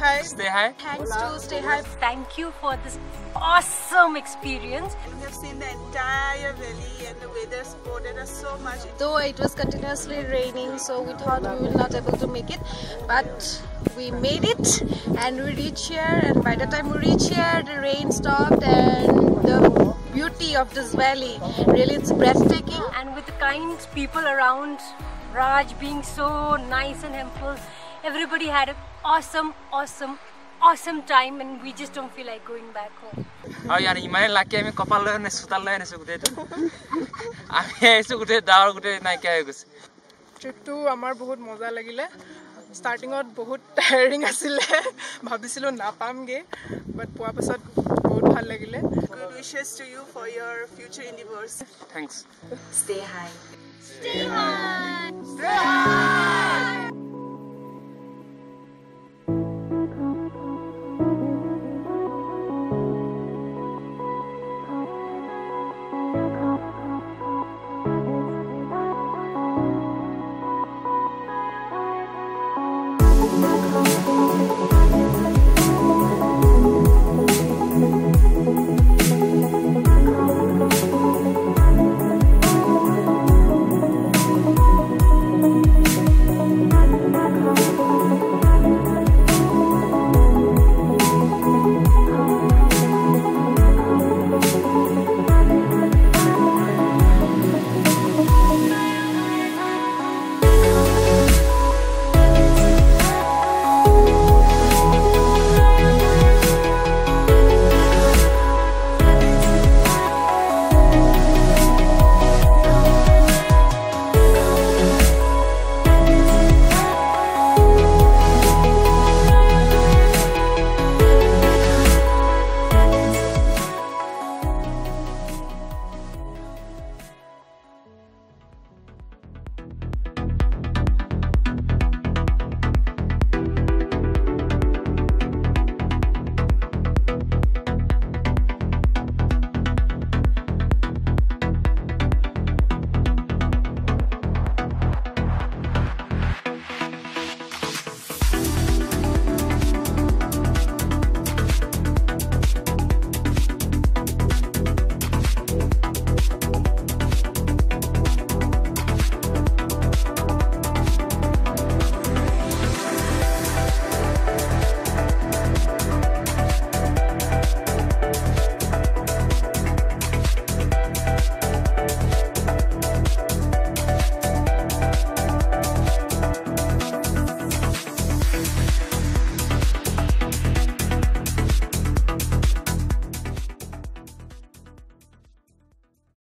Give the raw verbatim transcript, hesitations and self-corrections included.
High. Stay High. Thanks to Stay High. Thank you for this awesome experience. We have seen the entire valley and the weather supported us so much. Though it was continuously raining, so we thought we were not able to make it, but we made it and we reached here, and by the time we reached here the rain stopped and the beauty of this valley, really it's breathtaking. And with the kind people around, Raj being so nice and helpful, everybody had an awesome, awesome, awesome time, and we just don't feel like going back home. Oh, yeah, I'm like a couple of days. I'm starting out बहुत tiring आसिले, भाभीसिलो ना पामगे, but पुआ पसंद बहुत हाल लगिले. Good wishes to you for your future endeavors. Thanks. Stay high. Stay high. Stay high.